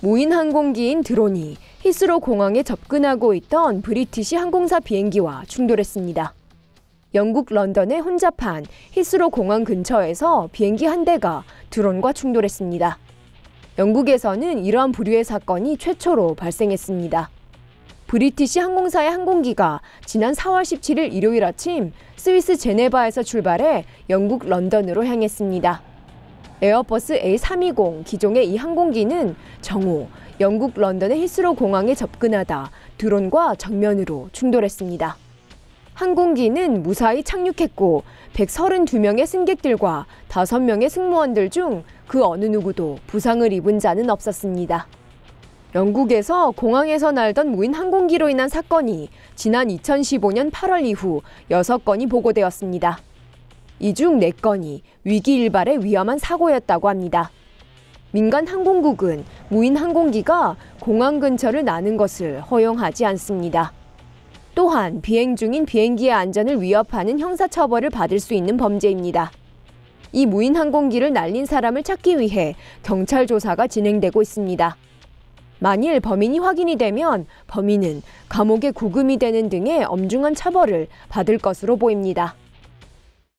무인 항공기인 드론이 히스로 공항에 접근하고 있던 브리티시 항공사 비행기와 충돌했습니다. 영국 런던의 혼잡한 히스로 공항 근처에서 비행기 한 대가 드론과 충돌했습니다. 영국에서는 이러한 불유의 사건이 최초로 발생했습니다. 브리티시 항공사의 항공기가 지난 4월 17일 일요일 아침 스위스 제네바에서 출발해 영국 런던으로 향했습니다. 에어버스 A320 기종의 이 항공기는 정오 영국 런던의 히스로 공항에 접근하다 드론과 정면으로 충돌했습니다. 항공기는 무사히 착륙했고 132명의 승객들과 5명의 승무원들 중 그 어느 누구도 부상을 입은 자는 없었습니다. 영국에서 공항에서 날던 무인 항공기로 인한 사건이 지난 2015년 8월 이후 6건이 보고되었습니다. 이 중 4건이 위기 일발의 위험한 사고였다고 합니다. 민간 항공국은 무인 항공기가 공항 근처를 나는 것을 허용하지 않습니다. 또한 비행 중인 비행기의 안전을 위협하는 형사처벌을 받을 수 있는 범죄입니다. 이 무인 항공기를 날린 사람을 찾기 위해 경찰 조사가 진행되고 있습니다. 만일 범인이 확인이 되면 범인은 감옥에 구금이 되는 등의 엄중한 처벌을 받을 것으로 보입니다.